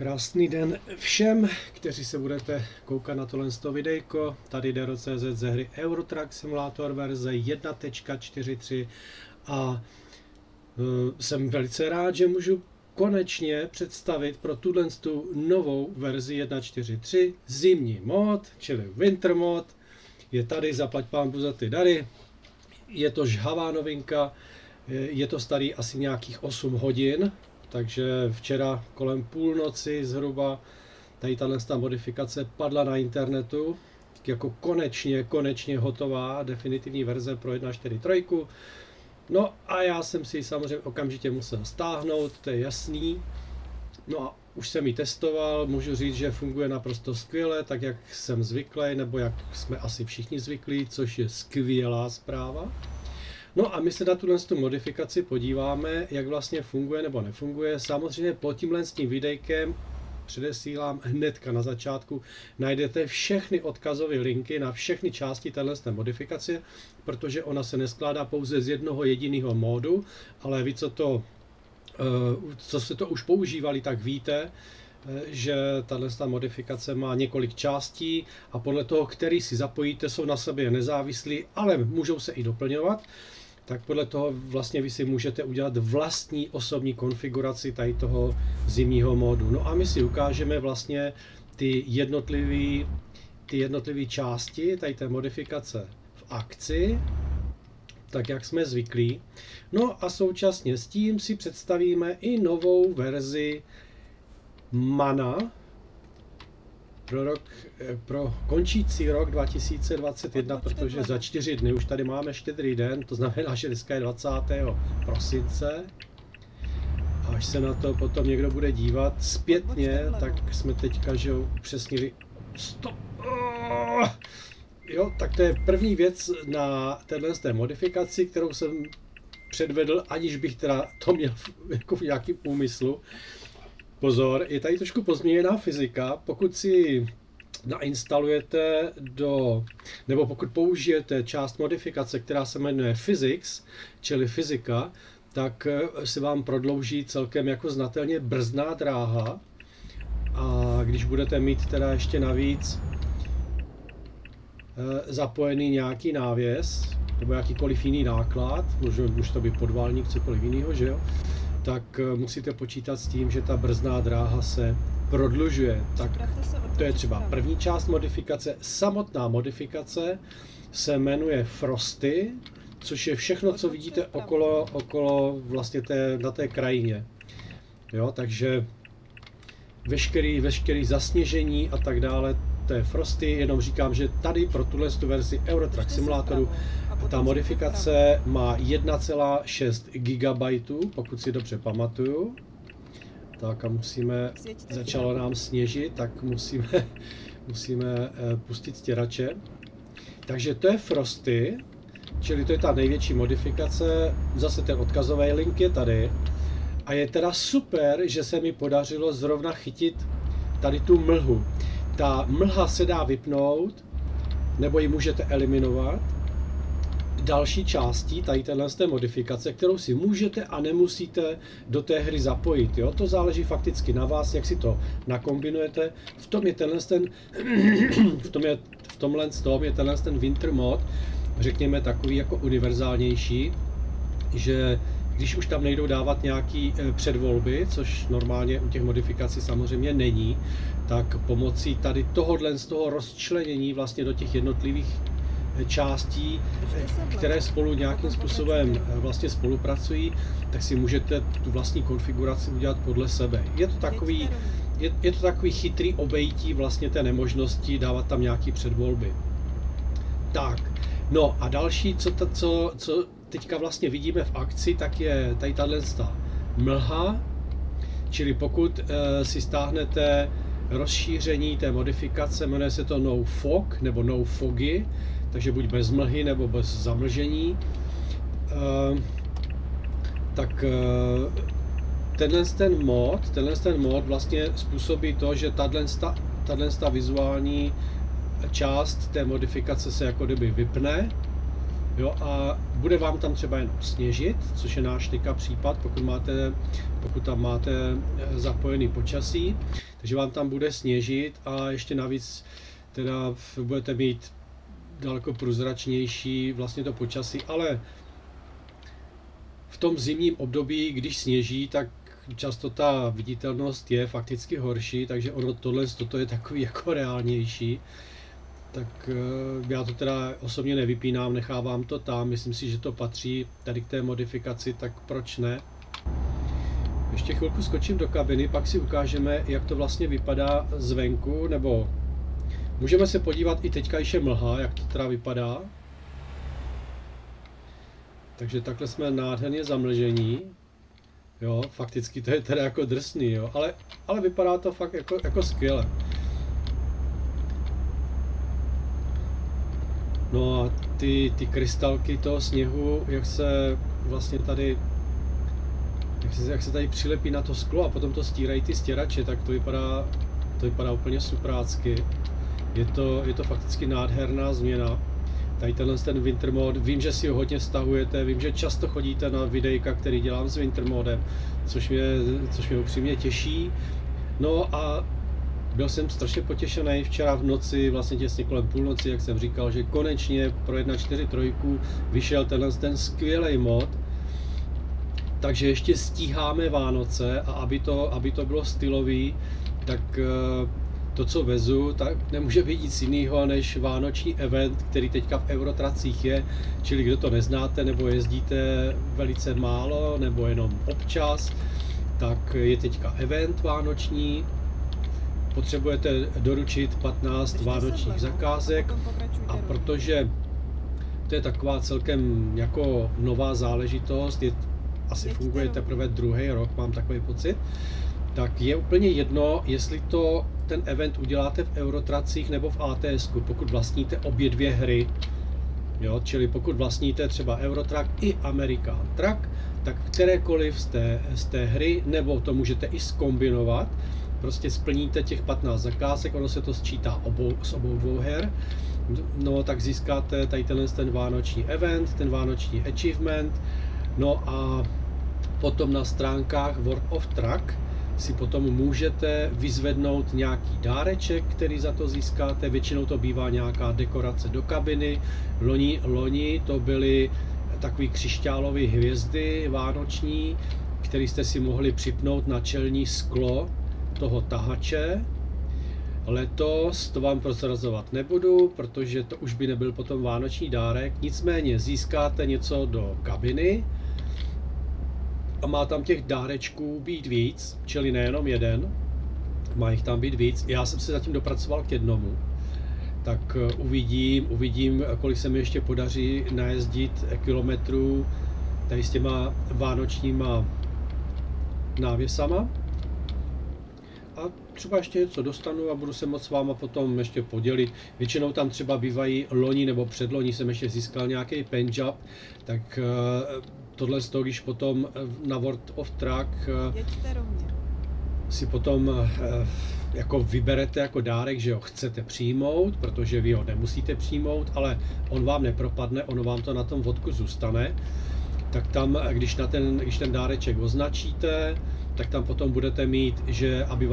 Krásný den všem, kteří se budete koukat na tohle videjko. Tady DERO_CZ ze hry Euro Truck Simulator verze 1.43 a jsem velice rád, že můžu konečně představit pro tuhle novou verzi 1.43 zimní mod, čili winter mod. Je tady, zaplať pánbu za ty dary. Je to žhavá novinka, je to starý asi nějakých 8 hodin. Takže včera kolem půlnoci zhruba tady ta modifikace padla na internetu jako konečně hotová definitivní verze pro 1.43. No a já jsem si ji samozřejmě okamžitě musel stáhnout, to je jasný. No a už jsem ji testoval, můžu říct, že funguje naprosto skvěle, tak jak jsem zvyklý, nebo jak jsme asi všichni zvyklí, což je skvělá zpráva. No a my se na tuhle modifikaci podíváme, jak vlastně funguje nebo nefunguje. Samozřejmě pod tímhle videjkem, předesílám hnedka na začátku, najdete všechny odkazové linky na všechny části této modifikace, protože ona se neskládá pouze z jednoho jediného módu, ale vy, co se to už používali, tak víte, že tato modifikace má několik částí a podle toho, který si zapojíte, jsou na sobě nezávislí, ale můžou se i doplňovat. Tak podle toho vlastně vy si můžete udělat vlastní osobní konfiguraci tady toho zimního módu. No a my si ukážeme vlastně ty jednotlivé části tady té modifikace v akci, tak jak jsme zvyklí. No a současně s tím si představíme i novou verzi MANA pro končící rok 2021, protože za 4 dny už tady máme Štědrý den, to znamená, že dneska je 20. prosince. Až se na to potom někdo bude dívat zpětně, tak jsme teďka, že upřesnili 100. Jo, tak to je první věc na této modifikaci, kterou jsem předvedl, aniž bych teda to měl jako v nějakým úmyslu. Pozor, je tady trošku pozměněná fyzika, pokud si nainstalujete nebo pokud použijete část modifikace, která se jmenuje Physics, čili fyzika, tak se vám prodlouží celkem jako znatelně brzdná dráha, a když budete mít teda ještě navíc zapojený nějaký návěs, nebo jakýkoliv jiný náklad, možná už to by podválník, cokoliv jiného, že jo? Tak musíte počítat s tím, že ta brzdná dráha se prodlužuje. Tak to je třeba první část modifikace. Samotná modifikace se jmenuje Frosty, což je všechno, co vidíte okolo vlastně na té krajině. Jo, takže veškerý zasněžení a tak dále, to je Frosty, jenom říkám, že tady pro tuhle verzi Euro Truck Simulatoru ta modifikace má 1,6 GB, pokud si dobře pamatuju. Tak a musíme, začalo nám sněžit, tak musíme pustit stěrače. Takže to je Frosty, čili to je ta největší modifikace, zase ten odkazový link je tady. A je teda super, že se mi podařilo zrovna chytit tady tu mlhu. Ta mlha se dá vypnout, nebo ji můžete eliminovat. Další částí tady této modifikace, kterou si můžete a nemusíte do té hry zapojit. Jo? To záleží fakticky na vás, jak si to nakombinujete. V tomhle je tenhle winter mod, řekněme, takový jako univerzálnější, že když už tam nejdou dávat nějaké předvolby, což normálně u těch modifikací samozřejmě není, tak pomocí tady tohohle z toho rozčlenění vlastně do těch jednotlivých částí, které spolu nějakým způsobem vlastně spolupracují, tak si můžete tu vlastní konfiguraci udělat podle sebe. Je to takový chytrý obejití vlastně té nemožnosti dávat tam nějaké předvolby. Tak, no a další, co teďka vlastně vidíme v akci, tak je tady tato mlha, čili pokud si stáhnete rozšíření té modifikace, jmenuje se to No Fog nebo No Fogy, takže buď bez mlhy nebo bez zamlžení, tak tenhle ten mod vlastně způsobí to, že tato vizuální část té modifikace se jako kdyby vypne. Jo, a bude vám tam třeba jenom sněžit, což je náš teďka případ, pokud tam máte zapojený počasí, takže vám tam bude sněžit a ještě navíc teda budete mít daleko prozračnější vlastně to počasí, ale v tom zimním období, když sněží, tak často ta viditelnost je fakticky horší, takže ono toto je takový jako reálnější. Tak já to teda osobně nevypínám, nechávám to tam, myslím si, že to patří tady k té modifikaci, tak proč ne? Ještě chvilku skočím do kabiny, pak si ukážeme, jak to vlastně vypadá zvenku, nebo můžeme se podívat i teďka, když je mlha, jak to teda vypadá. Takže takhle jsme nádherně zamlžení. Jo, fakticky to je teda jako drsný, jo, ale vypadá to fakt jako skvěle. No a ty krystalky toho sněhu, jak se vlastně tady, jak se tady přilepí na to sklo a potom to stírají ty stěrače, tak to vypadá úplně suprácky. Je to fakticky nádherná změna. Tady ten Winter Mod, vím, že si ho hodně stahujete, vím, že často chodíte na videjka, který dělám s Winter Modem, což mě upřímně těší. No a byl jsem strašně potěšený včera v noci, vlastně těsně kolem půlnoci, jak jsem říkal, že konečně pro 1.4.3 vyšel ten skvělý mod. Takže ještě stíháme Vánoce a aby to bylo stylový, tak to, co vezu, tak nemůže být nic jiného než vánoční event, který teďka v Eurotracích je, čili kdo to neznáte, nebo jezdíte velice málo, nebo jenom občas, tak je teďka event vánoční. Potřebujete doručit 15 vánočních zakázek a protože to je taková celkem jako nová záležitost, asi funguje teprve druhý rok, mám takový pocit, tak je úplně jedno, jestli ten event uděláte v Eurotracích nebo v ATS-ku, pokud vlastníte obě dvě hry. Jo, čili pokud vlastníte třeba Euro Truck i American Truck, tak kterékoliv z té hry, nebo to můžete i zkombinovat, prostě splníte těch 15 zakázek, ono se to sčítá z obou dvou her, no tak získáte tady ten vánoční event, ten vánoční achievement, no a potom na stránkách World of Truck si potom můžete vyzvednout nějaký dáreček, který za to získáte, většinou to bývá nějaká dekorace do kabiny, loni to byly takový křišťálové hvězdy vánoční, které jste si mohli připnout na čelní sklo toho tahače. Letos to vám prozrazovat nebudu, protože to už by nebyl potom vánoční dárek, nicméně získáte něco do kabiny a má tam těch dárečků být víc, čili nejenom jeden, má jich tam být víc. Já jsem se zatím dopracoval k jednomu, tak uvidím, kolik se mi ještě podaří najezdit kilometrů tady s těma vánočníma návěsama. A třeba ještě něco dostanu a budu se moc s váma potom ještě podělit. Většinou tam třeba bývají loni nebo předloni, jsem ještě získal nějaký penžab, tak tohle z toho, když potom na World of Truck si potom jako vyberete jako dárek, že ho chcete přijmout, protože vy ho nemusíte přijmout, ale on vám nepropadne, ono vám to na tom vodku zůstane. Tak tam, když ten dáreček označíte, tak tam potom budete mít, že aby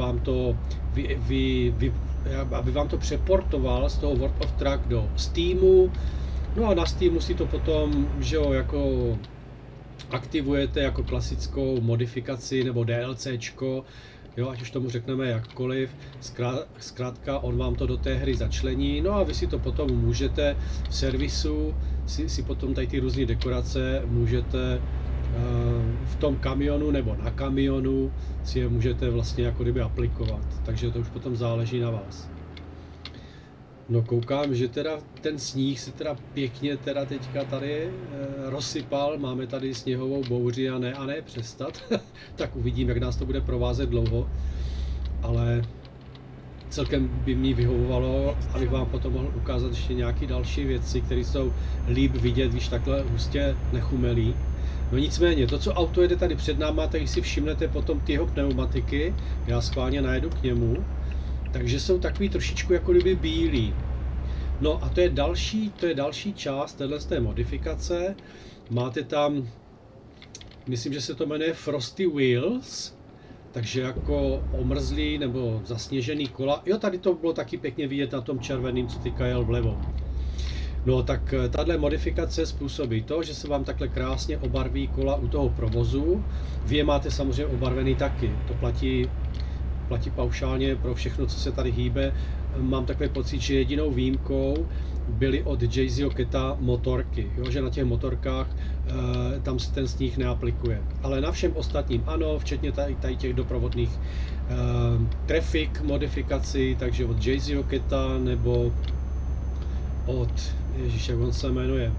vám to přeportoval z toho World of Truck do Steamu. No a na Steamu si to potom, že jo, jako aktivujete jako klasickou modifikaci nebo DLCčko, jo, ať už tomu řekneme jakkoliv, zkrátka on vám to do té hry začlení, no a vy si to potom můžete v servisu, si potom tady ty různé dekorace můžete v tom kamionu nebo na kamionu si je můžete vlastně jako kdyby aplikovat, takže to už potom záleží na vás. No koukám, že teda ten sníh se teda pěkně teda teďka tady rozsypal, máme tady sněhovou bouři a ne přestat, tak uvidím, jak nás to bude provázet dlouho, ale celkem by mi vyhovovalo, abych vám potom mohl ukázat ještě nějaké další věci, které jsou líp vidět, když takhle hustě nechumelí. No nicméně, to, co auto jede tady před náma, tak si všimnete potom tyho pneumatiky, já schválně najedu k němu, takže jsou takový trošičku jako kdyby bílý. No a to je další část téhleté modifikace. Máte tam, myslím, že se to jmenuje Frosty Wheels, takže jako omrzlý nebo zasněžený kola. Jo, tady to bylo taky pěkně vidět na tom červeném, co teďka jel vlevo. No tak tahle modifikace způsobí to, že se vám takhle krásně obarví kola u toho provozu. Vy je máte samozřejmě obarvený taky. To platí paušálně pro všechno, co se tady hýbe. Mám takový pocit, že jedinou výjimkou byly od Jay Zio motorky, jo? Že na těch motorkách tam se ten sníh neaplikuje. Ale na všem ostatním ano, včetně tady těch doprovodných trafik modifikací, takže od Jay Zio nebo od, ježíš, jak on se jmenuje,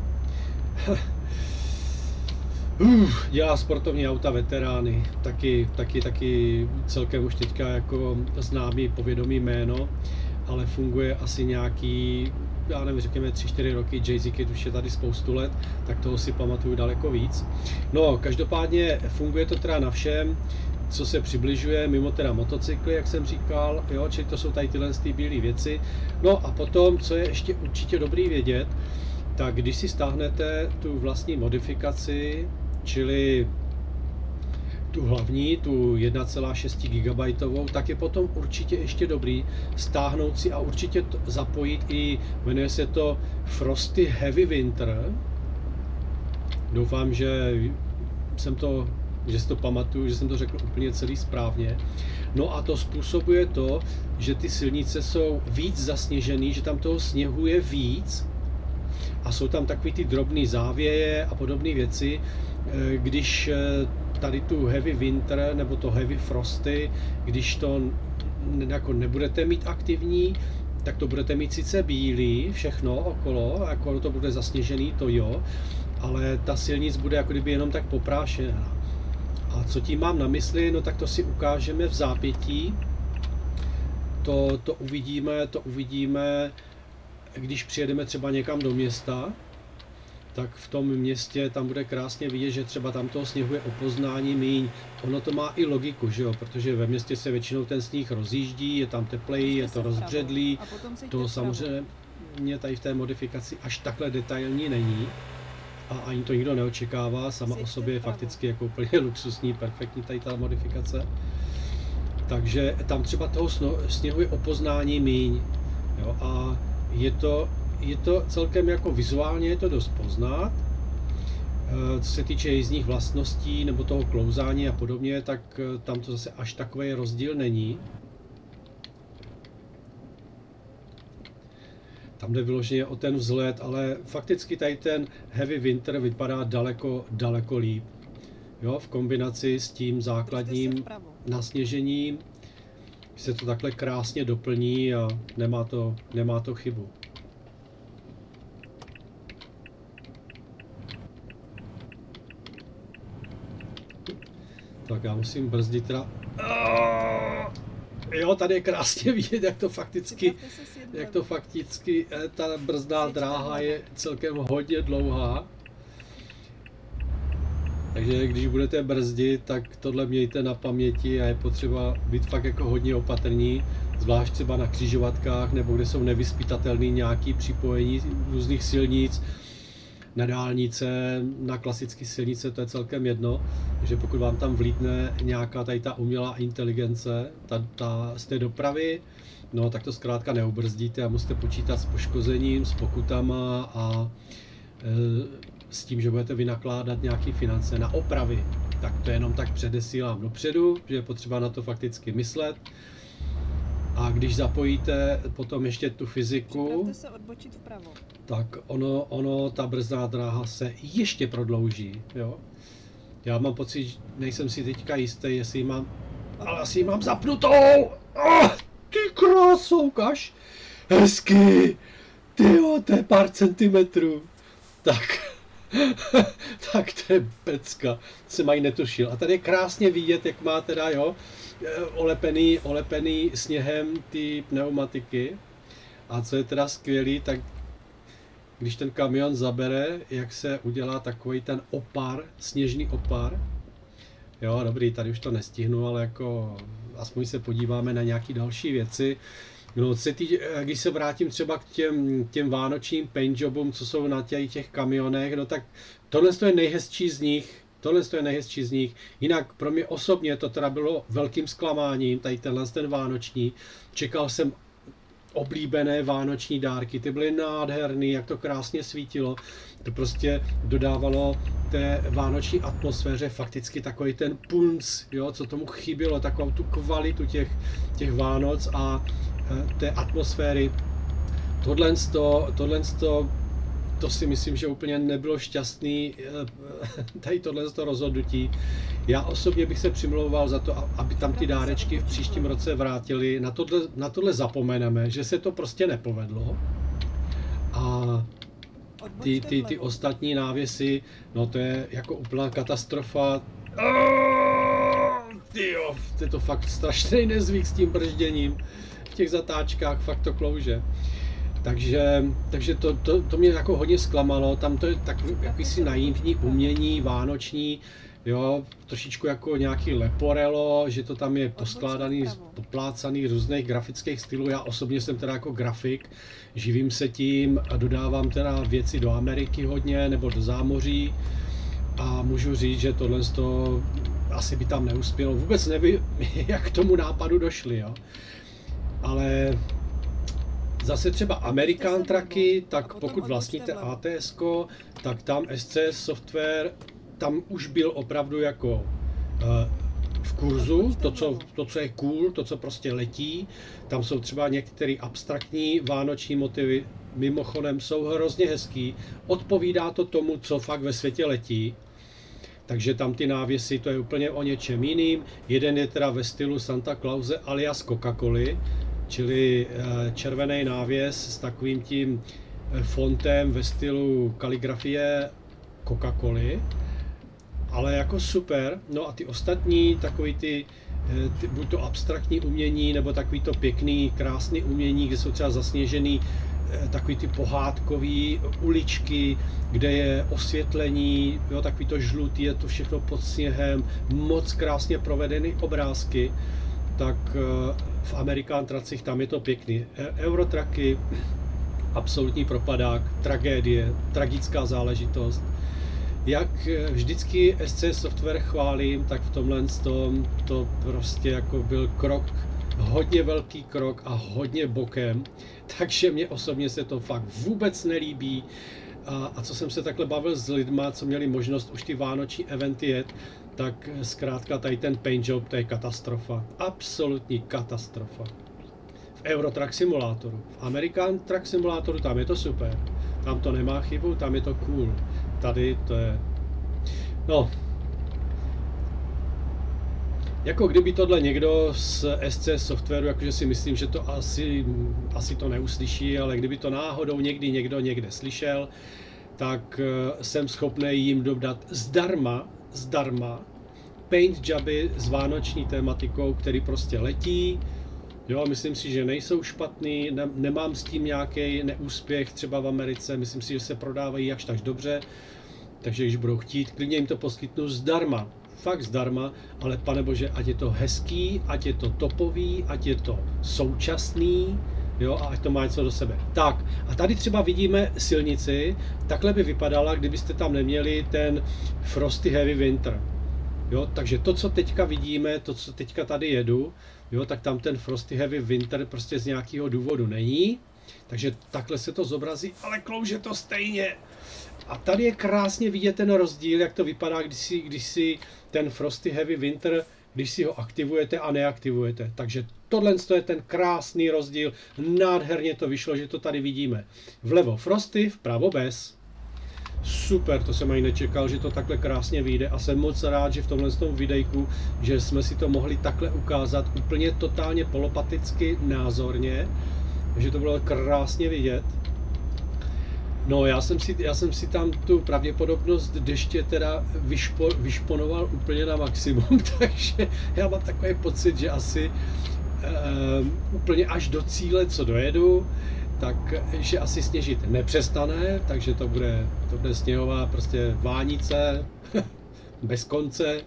dělá sportovní auta veterány, taky celkem už teďka jako známý povědomý jméno, ale funguje asi nějaký, já nevím, řekněme 3-4 roky, Jay-Z Kid už je tady spoustu let, tak toho si pamatuju daleko víc. No, každopádně funguje to teda na všem, co se přibližuje, mimo teda motocykly, jak jsem říkal, jo, čili to jsou tady tyhle bílé věci. No a potom, co je ještě určitě dobrý vědět, tak když si stáhnete tu vlastní modifikaci, čili tu hlavní, tu 1,6 GB, tak je potom určitě ještě dobrý stáhnout si a určitě zapojit i, jmenuje se to Frosty Heavy Winter. Doufám, že si to pamatuju, že jsem to řekl úplně celý správně. No a to způsobuje to, že ty silnice jsou víc zasněžený, že tam toho sněhu je víc a jsou tam takový ty drobný závěje a podobné věci, když tady tu heavy winter nebo to heavy frosty, když to jako nebudete mít aktivní, tak to budete mít sice bílý, všechno okolo, jako to bude zasněžený, to jo, ale ta silnice bude jako kdyby jenom tak poprášená. A co tím mám na mysli, no tak to si ukážeme v zápětí, to uvidíme, když přijedeme třeba někam do města, tak v tom městě tam bude krásně vidět, že třeba tam toho sněhu je o poznání míň. Ono to má i logiku, že jo, protože ve městě se většinou ten sníh rozjíždí, je tam teplej, je to rozbředlý, to samozřejmě tady v té modifikaci až takhle detailní není. A ani to nikdo neočekává, sama o sobě je fakticky jako úplně luxusní, perfektní tady ta modifikace. Takže tam třeba toho sněhu je o poznání míň. Jo? A je to celkem jako vizuálně je to dost poznat. Co se týče jízdních vlastností nebo toho klouzání a podobně, tak tam to zase až takový rozdíl není. Tam jde vyloženě o ten vzhled, ale fakticky tady ten Heavy Winter vypadá daleko, daleko líp. Jo, v kombinaci s tím základním nasněžením se to takhle krásně doplní a nemá to chybu. Tak já musím brzdit teda. Jo, tady je krásně vidět, jak to fakticky ta brzdná dráha je celkem hodně dlouhá. Takže když budete brzdit, tak tohle mějte na paměti a je potřeba být fakt jako hodně opatrní, zvlášť třeba na křižovatkách nebo kde jsou nevyspytatelné nějaké připojení různých silnic. Na dálnice, na klasické silnice, to je celkem jedno, že pokud vám tam vlítne nějaká tady ta umělá inteligence z té dopravy, no tak to zkrátka neubrzdíte a musíte počítat s poškozením, s pokutama a s tím, že budete vynakládat nějaké finance na opravy. Tak to jenom tak předesílám dopředu, že je potřeba na to fakticky myslet. A když zapojíte potom ještě tu fyziku, tak ono ta brzdná dráha se ještě prodlouží. Jo? Já mám pocit, nejsem si teďka jistý, jestli mám, ale asi mám zapnutou. Oh, ty kráso, ukaž. Hezky. Tyjo, to je pár centimetrů. Tak to je pecka, jsem ani netušil. A tady je krásně vidět, jak má teda, jo, olepený sněhem ty pneumatiky. A co je teda skvělý, tak když ten kamion zabere, jak se udělá takový ten opar, sněžný opar. Jo, dobrý, tady už to nestihnu, ale jako aspoň se podíváme na nějaké další věci. No, když se vrátím třeba k těm vánočním paintjobům, co jsou na těch kamionech, no tak tohle je nejhezčí z nich. Tohle je nejhezčí z nich. Jinak pro mě osobně to teda bylo velkým zklamáním, tady tenhle ten vánoční. Čekal jsem oblíbené vánoční dárky, ty byly nádherný, jak to krásně svítilo. To prostě dodávalo té vánoční atmosféře fakticky takový ten punc, jo, co tomu chybělo, takovou tu kvalitu těch Vánoc a té atmosféry. To si myslím, že úplně nebylo šťastný tady tohleto rozhodnutí. Já osobně bych se přimlouval za to, aby tam ty dárečky v příštím roce vrátili. Na tohle zapomeneme, že se to prostě nepovedlo. A ty ostatní návěsy, no to je jako úplná katastrofa. Tyjo, to je to fakt strašný nezvyk s tím bržděním. V těch zatáčkách fakt to klouže. Takže to mě jako hodně zklamalo, tam to je jakýsi naivní umění, vánoční, jo, trošičku jako nějaký leporelo, že to tam je poskládaný, poplácaný různých grafických stylů. Já osobně jsem teda jako grafik, živím se tím a dodávám teda věci do Ameriky hodně, nebo do zámoří a můžu říct, že tohle asi by tam neuspělo. Vůbec nevím, jak k tomu nápadu došli, jo, ale... Zase třeba American Trucky, tak pokud vlastníte ATS-ko, tak tam SCS Software, tam už byl opravdu jako v kurzu, to, co je cool, to, co prostě letí. Tam jsou třeba některé abstraktní vánoční motivy, mimochodem jsou hrozně hezký, odpovídá to tomu, co fakt ve světě letí. Takže tam ty návěsy, to je úplně o něčem jiným. Jeden je teda ve stylu Santa Clause alias Coca-Coly, čili červený návěs s takovým tím fontem ve stylu kaligrafie Coca-Coly, ale jako super. No a ty ostatní, takový ty buď to abstraktní umění, nebo takový to pěkný, krásný umění, kde jsou třeba zasněžený takový ty pohádkový uličky, kde je osvětlení, jo, takový to žlutý, je to všechno pod sněhem, moc krásně provedený obrázky. Tak v American Trucích tam je to pěkný. Eurotraky, absolutní propadák, tragédie, tragická záležitost. Jak vždycky SCS Software chválím, tak v tomhle to prostě jako byl krok, hodně velký krok a hodně bokem. Takže mě osobně se to fakt vůbec nelíbí. A co jsem se takhle bavil s lidma, co měli možnost už ty vánoční eventy jet, tak zkrátka tady ten paintjob, to je katastrofa. Absolutní katastrofa. V Euro Truck Simulatoru, v American Truck Simulatoru, tam je to super. Tam to nemá chybu, tam je to cool. Tady to je... No. Jako kdyby tohle někdo z SCS Softwaru, jakože si myslím, že to asi to neuslyší, ale kdyby to náhodou někdy někdo někde slyšel, tak jsem schopný jim dodat zdarma paint joby s vánoční tématikou, který prostě letí. Jo, myslím si, že nejsou špatný, nemám s tím nějaký neúspěch třeba v Americe, myslím si, že se prodávají jakž tak dobře, takže když budou chtít, klidně jim to poskytnu zdarma. Fakt zdarma, ale panebože, ať je to hezký, ať je to topový, ať je to současný, jo, a ať to má něco do sebe. Tak, a tady třeba vidíme silnici, takhle by vypadala, kdybyste tam neměli ten Frosty Heavy Winter. Jo, takže to, co teďka vidíme, to, co teďka tady jedu, jo, tak tam ten Frosty Heavy Winter prostě z nějakého důvodu není, takže takhle se to zobrazí, ale klouže to stejně. A tady je krásně vidět ten rozdíl, jak to vypadá, když si ten Frosty Heavy Winter, když si ho aktivujete a neaktivujete. Takže tohle je ten krásný rozdíl, nádherně to vyšlo, že to tady vidíme. Vlevo Frosty, vpravo bez. Super, to jsem ani nečekal, že to takhle krásně vyjde a jsem moc rád, že v tomhle videjku, že jsme si to mohli takhle ukázat úplně totálně polopaticky, názorně, že to bylo krásně vidět. No, já jsem si tam tu pravděpodobnost deště teda vyšponoval úplně na maximum, takže já mám takový pocit, že asi úplně až do cíle, co dojedu, takže asi sněžit nepřestane, takže to bude sněhová prostě vánice bez konce,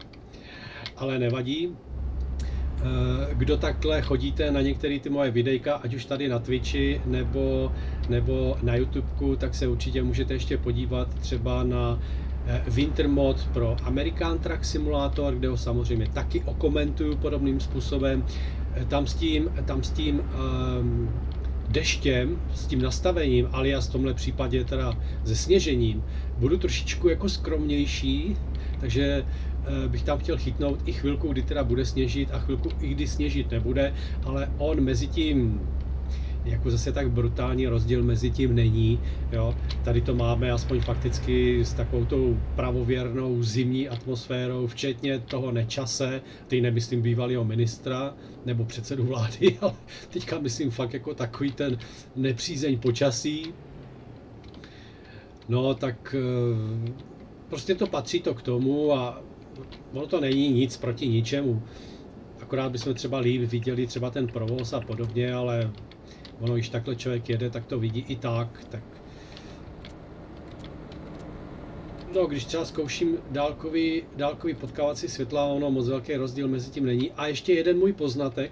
ale nevadí. kdo takhle chodíte na některé ty moje videjka, ať už tady na Twitchi nebo na YouTubeku, tak se určitě můžete ještě podívat třeba na Winter Mod pro American Truck Simulator, kde ho samozřejmě taky okomentuju podobným způsobem. Tam s tím deštěm, s tím nastavením, alias v tomhle případě teda se sněžením, budu trošičku jako skromnější, takže bych tam chtěl chytnout i chvilku, kdy teda bude sněžit a chvilku i kdy sněžit nebude, ale on mezi tím jako zase tak brutální rozdíl mezi tím není, jo. Tady to máme aspoň fakticky s takovou tou pravověrnou zimní atmosférou, včetně toho nečase, teď nemyslím bývalého ministra nebo předsedu vlády, ale teďka myslím fakt jako takový ten nepřízeň počasí. No tak prostě to patří to k tomu a ono to není nic proti ničemu. Akorát bychom třeba líp viděli třeba ten provoz a podobně, ale ono, když takhle člověk jede, tak to vidí i tak. No, když třeba zkouším dálkový potkávací světla, ono moc velký rozdíl mezi tím není. A ještě jeden můj poznatek,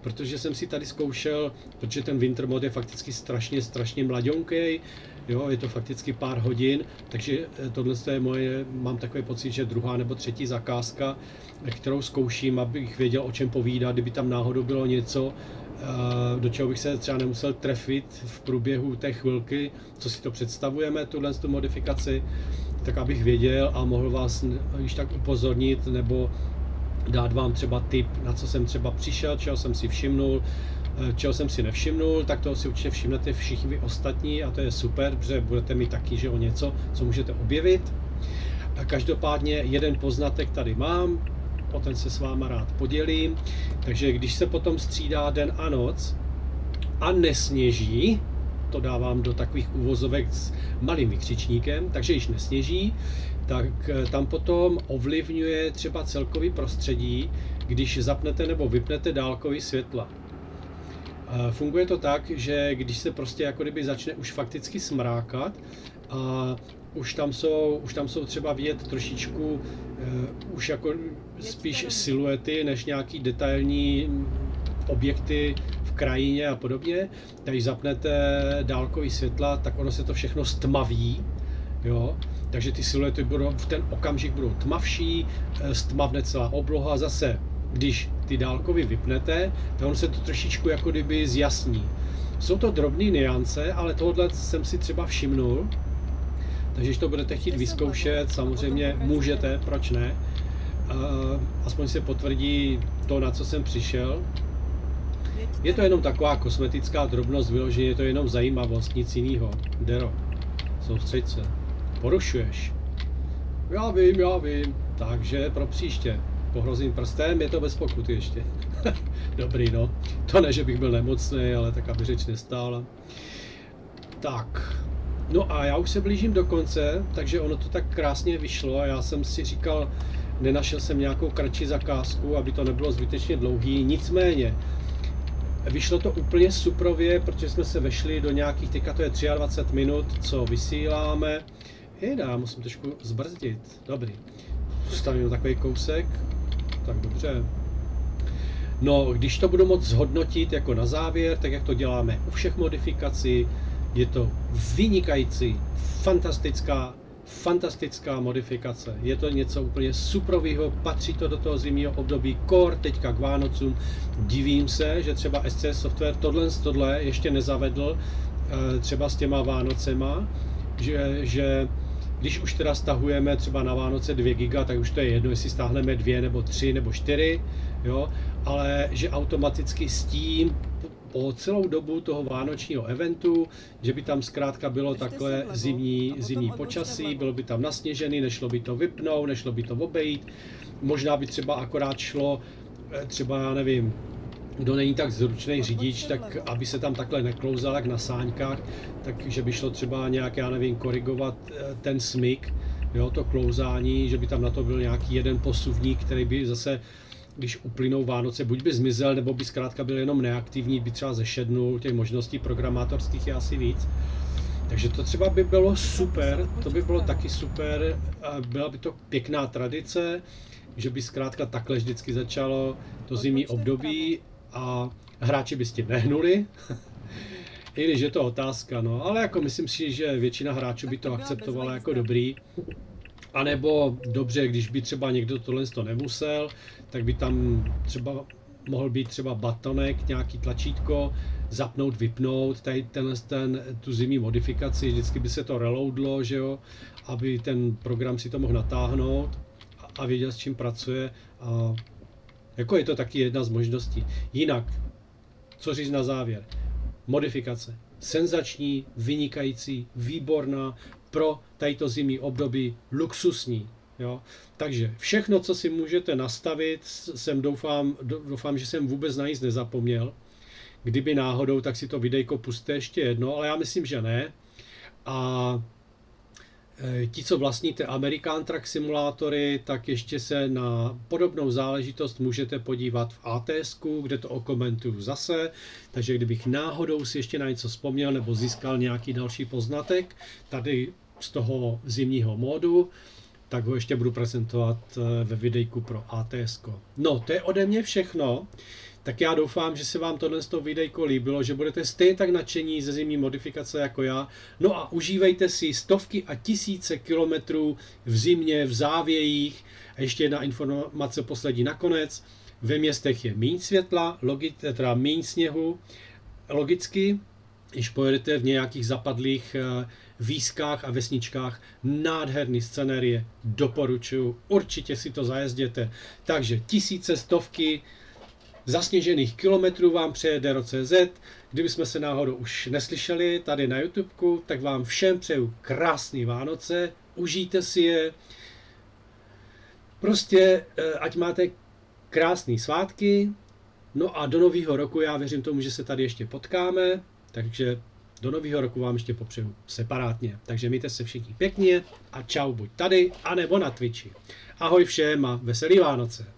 protože jsem si tady zkoušel, protože ten Winter Mod je fakticky strašně mladěnkej, jo, je to fakticky pár hodin, takže tohle je moje, mám takový pocit, že druhá nebo třetí zakázka, kterou zkouším, abych věděl, o čem povídat, kdyby tam náhodou bylo něco, do čeho bych se třeba nemusel trefit v průběhu té chvilky, co si to představujeme, tuhle tu modifikaci, tak abych věděl a mohl vás již tak upozornit nebo dát vám třeba tip, na co jsem třeba přišel, čeho jsem si všimnul, čeho jsem si nevšimnul, tak toho si určitě všimnete všichni vy ostatní a to je super, protože budete mít taky, že o něco, co můžete objevit. A každopádně jeden poznatek tady mám, o ten se s váma rád podělím, takže když se potom střídá den a noc a nesněží, to dávám do takových uvozovek s malým vykřičníkem, takže již nesněží, tak tam potom ovlivňuje třeba celkový prostředí, když zapnete nebo vypnete dálkový světla. Funguje to tak, že když se prostě jako kdyby začne už fakticky smrákat a už tam jsou třeba vidět trošičku už jako spíš siluety než nějaký detailní objekty v krajině a podobně. Když zapnete dálkový světla, tak ono se to všechno stmaví, jo? Takže ty siluety budou v ten okamžik budou tmavší, stmavne celá obloha. Zase, když ty dálkovy vypnete, tak ono se to trošičku jako kdyby zjasní. Jsou to drobné nuance, ale tohle jsem si třeba všimnul. Takže když to budete chtít vyzkoušet, samozřejmě můžete, proč ne. Aspoň se potvrdí to, na co jsem přišel. Je to jenom taková kosmetická drobnost, vyloženě je to jenom zajímavost, nic jiného. Dero, soustřeď se. Porušuješ. Já vím. Takže pro příště. Pohrozím prstem, je to bez pokuty ještě. Dobrý, no. To ne, že bych byl nemocný, ale tak, aby řeč nestála. Tak. No a já už se blížím do konce, takže ono to tak krásně vyšlo a já jsem si říkal, nenašel jsem nějakou kratší zakázku, aby to nebylo zbytečně dlouhý, nicméně vyšlo to úplně suprově, protože jsme se vešli do nějakých, teďka to je 23 minut, co vysíláme. Já musím trošku zbrzdit, dobrý, zůstavím takový kousek, tak dobře. No, když to budu moc zhodnotit jako na závěr, tak jak to děláme u všech modifikací, je to vynikající, fantastická modifikace. Je to něco úplně suprového, patří to do toho zimního období, kor teďka k Vánocům. Divím se, že třeba SCS Software tohle ještě nezavedl třeba s těma Vánocema, že když už teda stahujeme třeba na Vánoce 2 giga, tak už to je jedno, jestli stáhneme 2 nebo 3 nebo 4, jo? Ale že automaticky s tím po celou dobu toho vánočního eventu, že by tam zkrátka bylo takhle zimní počasí, bylo by tam nasněžený, nešlo by to vypnout, nešlo by to obejít, možná by třeba akorát šlo, třeba já nevím, kdo není tak zručný řidič, tak aby se tam takhle neklouzal jak na sáňkách, takže by šlo třeba nějak, já nevím, korigovat ten smyk, jo, to klouzání, že by tam na to byl nějaký jeden posuvník, který by zase, když uplynou Vánoce, buď by zmizel, nebo by zkrátka byl jenom neaktivní, by třeba zešednul, těch možností programátorských je asi víc. Takže to třeba by bylo super, to by bylo taky super, byla by to pěkná tradice, že by zkrátka takhle vždycky začalo to zimní období a hráči by s tím nehnuli. I když je to otázka, no, ale jako myslím si, že většina hráčů by to akceptovala jako dobrý. A nebo dobře, když by třeba někdo tohle nemusel, tak by tam třeba mohl být třeba batonek, nějaký tlačítko, zapnout, vypnout, tady tu zimní modifikaci, vždycky by se to reloadlo, že jo, aby ten program si to mohl natáhnout a věděl, s čím pracuje, a jako je to taky jedna z možností. Jinak, co říct na závěr, modifikace, senzační, vynikající, výborná, pro tato zimní období luxusní. Jo? Takže všechno, co si můžete nastavit, jsem doufám, že jsem vůbec na nic nezapomněl. Kdyby náhodou, tak si to videjko puste ještě jedno, ale já myslím, že ne. A ti, co vlastníte American Truck Simulátory, tak ještě se na podobnou záležitost můžete podívat v ATS-ku, kde to okomentuju zase. Takže kdybych náhodou si ještě na něco vzpomněl nebo získal nějaký další poznatek tady z toho zimního módu, tak ho ještě budu prezentovat ve videjku pro ATS-ko. No, to je ode mě všechno. Tak já doufám, že se vám tohle videjko líbilo, že budete stejně tak nadšení ze zimní modifikace jako já. No a užívejte si stovky a tisíce kilometrů v zimě, v závějích. A ještě jedna informace poslední nakonec. Ve městech je méně světla, teda méně sněhu. Logicky, když pojedete v nějakých zapadlých výskách a vesničkách, nádherný scenérie, doporučuju, určitě si to zajezděte. Takže tisíce, stovky zasněžených kilometrů vám přeje DERO.CZ. Kdybychom se náhodou už neslyšeli tady na YouTubeku, tak vám všem přeju krásné Vánoce, užijte si je. Prostě ať máte krásné svátky. No a do nového roku, já věřím tomu, že se tady ještě potkáme, takže do nového roku vám ještě popřeju separátně. Takže mějte se všichni pěkně a čau, buď tady, anebo na Twitchi. Ahoj všem a veselý Vánoce.